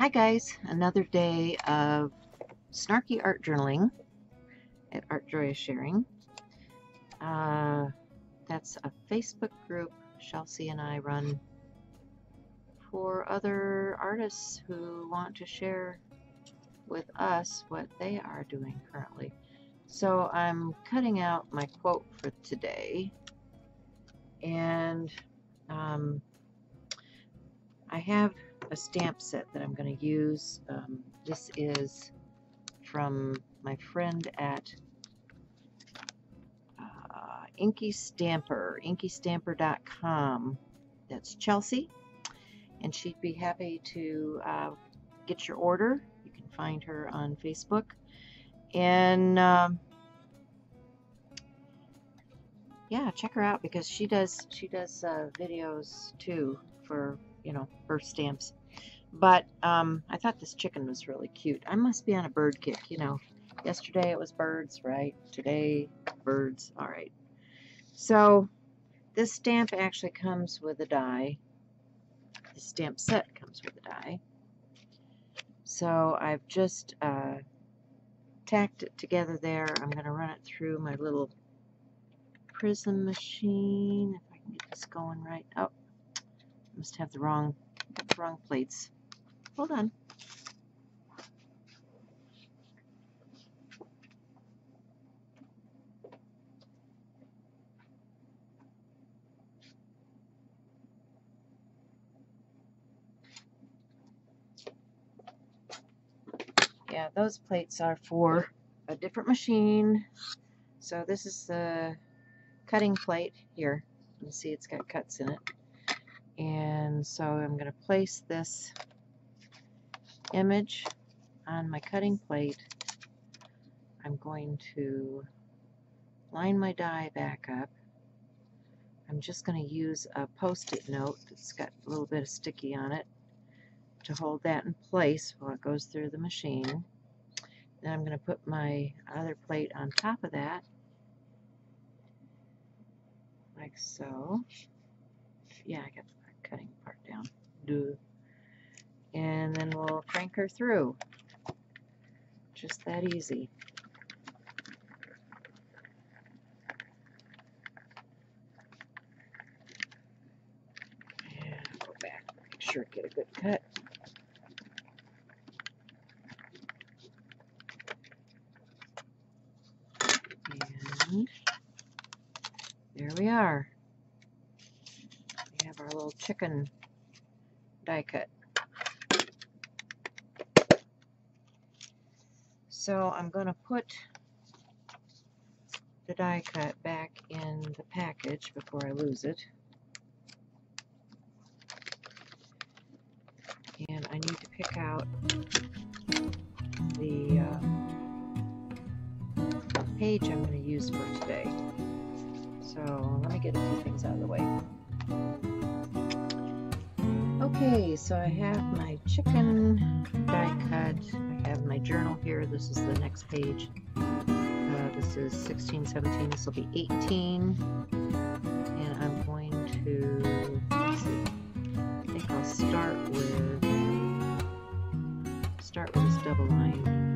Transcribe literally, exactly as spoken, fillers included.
Hi guys, another day of snarky art journaling at Art Joy is Sharing. Uh, that's a Facebook group Chelsea and I run for other artists who want to share with us what they are doing currently. So I'm cutting out my quote for today, and um, I have a stamp set that I'm going to use. Um, this is from my friend at uh, Inky Stamper, Inky Stamper dot com. That's Chelsea, and she'd be happy to uh, get your order. You can find her on Facebook. And um, yeah, check her out because she does she does uh, videos too for, you know, birth stamps. But um, I thought this chicken was really cute. I must be on a bird kick, you know. Yesterday it was birds, right? Today, birds. All right. So this stamp actually comes with a die. The stamp set comes with a die. So I've just uh, tacked it together there. I'm going to run it through my little prism machine. If I can get this going right. Oh, I must have the wrong... wrong plates. Hold on. Yeah, those plates are for a different machine. So this is the cutting plate here. You see it's got cuts in it. And so I'm going to place this image on my cutting plate. I'm going to line my die back up. I'm just going to use a post-it note that's got a little bit of sticky on it to hold that in place while it goes through the machine. Then I'm going to put my other plate on top of that, like so. Yeah, I got the cutting part down. Duh. And then we'll crank her through. Just that easy. And go back, make sure I get a good cut. And there we are. We have our little chicken die cut. So I'm going to put the die cut back in the package before I lose it. And I need to pick out the uh, page I'm going to use for today. So let me get a few things out of the way. Okay, so I have my chicken die cut. I have my journal here. This is the next page. Uh, this is sixteen, seventeen. This will be eighteen. And I'm going to, let's see, I think I'll start with, start with this double line.